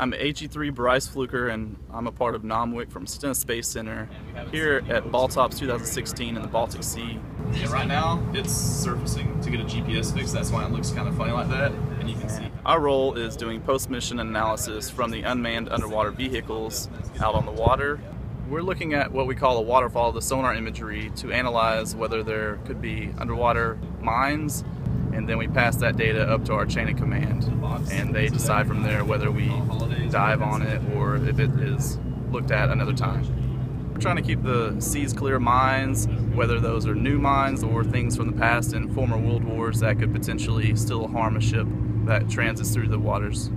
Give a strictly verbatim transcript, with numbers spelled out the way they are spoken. I'm A G three Bryce Fluker, and I'm a part of NOMWIC from Stennis Space Center here at BALTOPS two thousand sixteen in the Baltic Sea. Yeah, right now, it's surfacing to get a G P S fix. That's why it looks kind of funny like that, and you can see. Our role is doing post-mission analysis from the unmanned underwater vehicles out on the water. We're looking at what we call a waterfall, the sonar imagery, to analyze whether there could be underwater mines, and then we pass that data up to our chain of command, and they decide from there whether we dive on it or if it is looked at another time. We're trying to keep the seas clear of mines, whether those are new mines or things from the past and former world wars that could potentially still harm a ship that transits through the waters.